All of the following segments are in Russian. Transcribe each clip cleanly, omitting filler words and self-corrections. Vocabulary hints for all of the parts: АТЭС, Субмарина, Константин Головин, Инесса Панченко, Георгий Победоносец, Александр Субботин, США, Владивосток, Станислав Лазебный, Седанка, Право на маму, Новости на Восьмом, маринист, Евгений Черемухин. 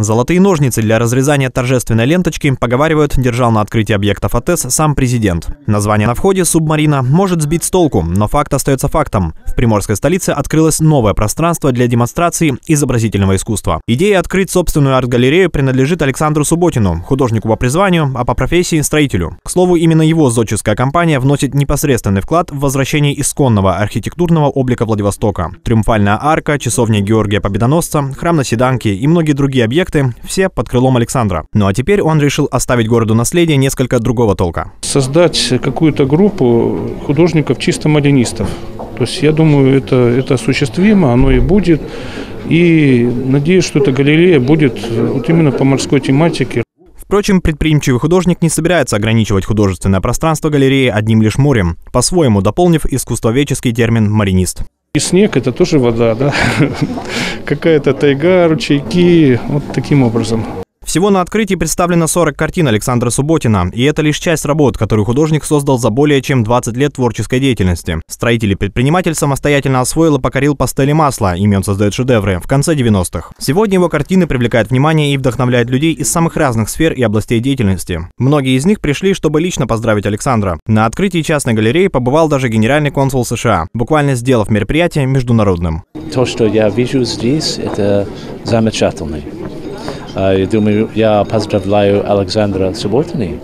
Золотые ножницы для разрезания торжественной ленточки, поговаривают, держал на открытии объектов АТЭС сам президент. Название на входе «Субмарина» может сбить с толку, но факт остается фактом. В приморской столице открылось новое пространство для демонстрации изобразительного искусства. Идея открыть собственную арт-галерею принадлежит Александру Субботину, художнику по призванию, а по профессии – строителю. К слову, именно его зодческая компания вносит непосредственный вклад в возвращение исконного архитектурного облика Владивостока. Триумфальная арка, часовня Георгия Победоносца, храм на Седанке и многие другие объекты все под крылом Александра. Ну а теперь он решил оставить городу наследие несколько другого толка. Создать какую-то группу художников чисто малинистов. То есть я думаю, это осуществимо, оно и будет. И надеюсь, что эта галерея будет вот именно по морской тематике. Впрочем, предприимчивый художник не собирается ограничивать художественное пространство галереи одним лишь морем, по-своему дополнив искусствоведческий термин «маринист». И снег – это тоже вода, да? Какая-то тайга, ручейки, вот таким образом. Всего на открытии представлено 40 картин Александра Субботина, и это лишь часть работ, которую художник создал за более чем 20 лет творческой деятельности. Строитель и предприниматель самостоятельно освоил и покорил пастели масла, ими он создает шедевры, в конце 90-х. Сегодня его картины привлекают внимание и вдохновляют людей из самых разных сфер и областей деятельности. Многие из них пришли, чтобы лично поздравить Александра. На открытии частной галереи побывал даже генеральный консул США, буквально сделав мероприятие международным. То, что я вижу здесь, это замечательно. Я думаю, я поздравляю Александра Субботина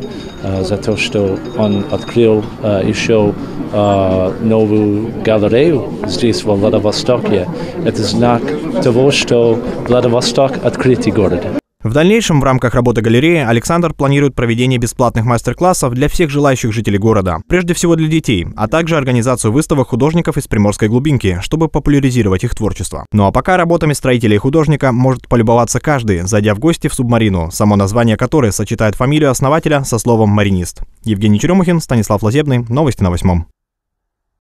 за то, что он открыл еще новую галерею здесь, во Владивостоке. Это знак того, что Владивосток – открытый город. В дальнейшем в рамках работы галереи Александр планирует проведение бесплатных мастер-классов для всех желающих жителей города, прежде всего для детей, а также организацию выставок художников из приморской глубинки, чтобы популяризировать их творчество. Ну а пока работами строителя и художника может полюбоваться каждый, зайдя в гости в «Субмарину», само название которой сочетает фамилию основателя со словом «маринист». Евгений Черемухин, Станислав Лазебный, Новости на Восьмом.